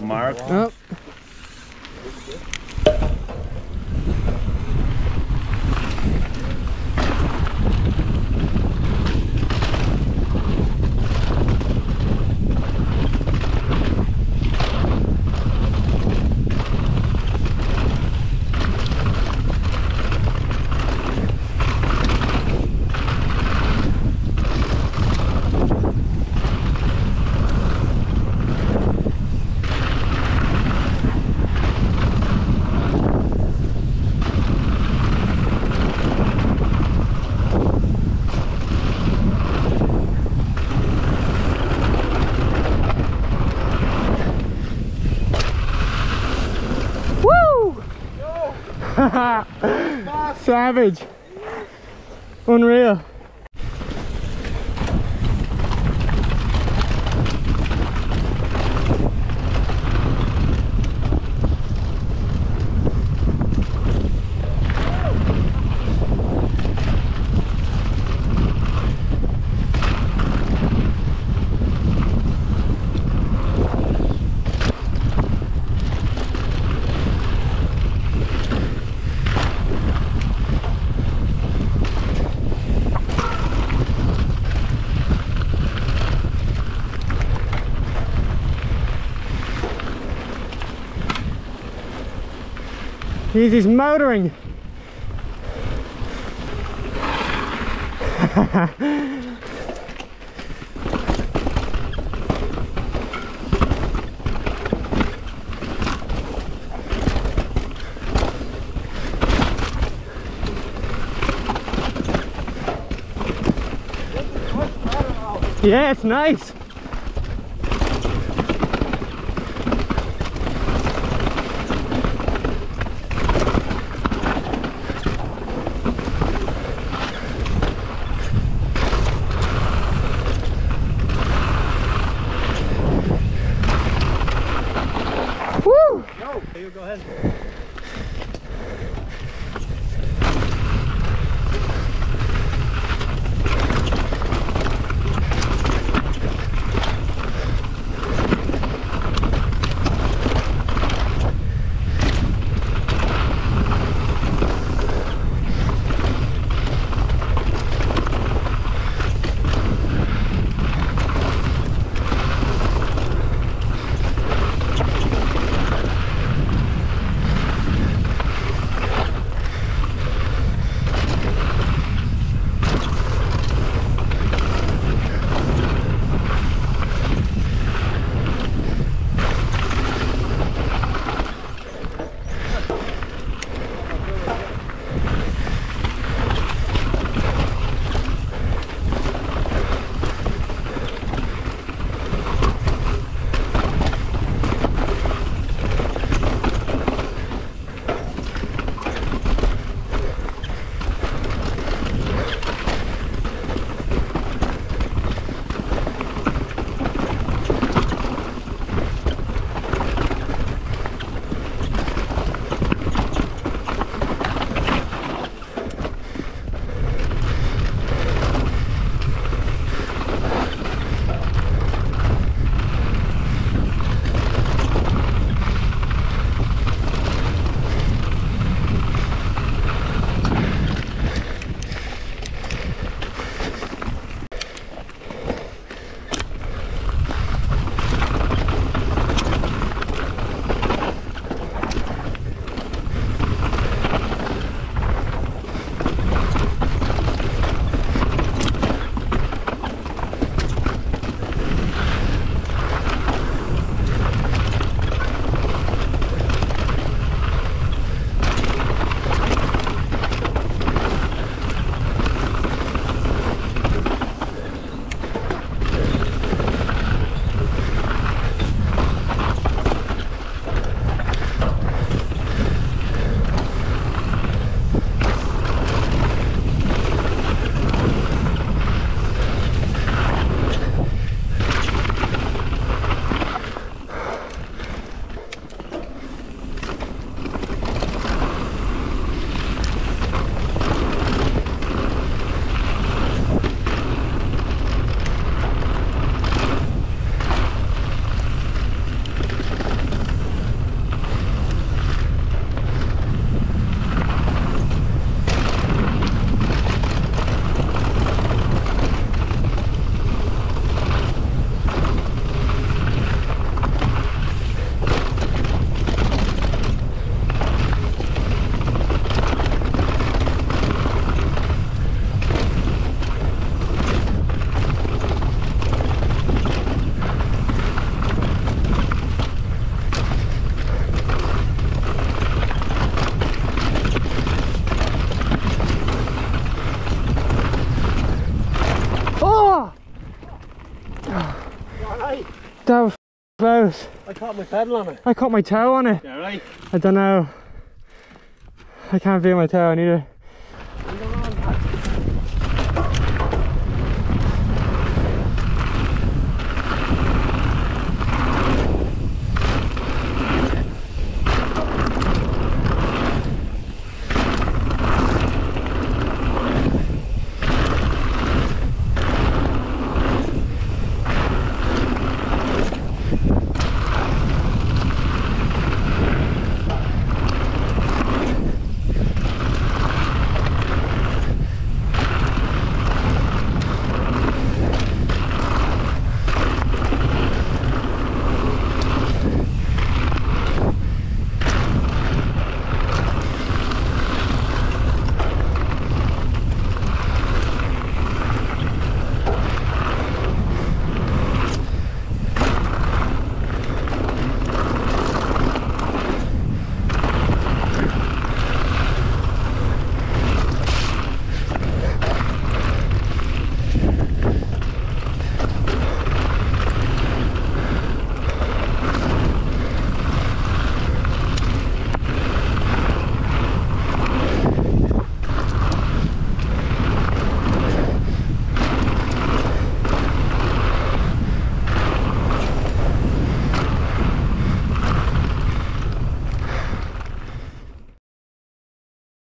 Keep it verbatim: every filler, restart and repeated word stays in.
Mark. Oh. Savage. Unreal. He's just motoring. Yeah, it's nice. Go ahead. have both. I caught my pedal on it. I caught my toe on it. Yeah, right. I don't know. I can't feel my toe, I need to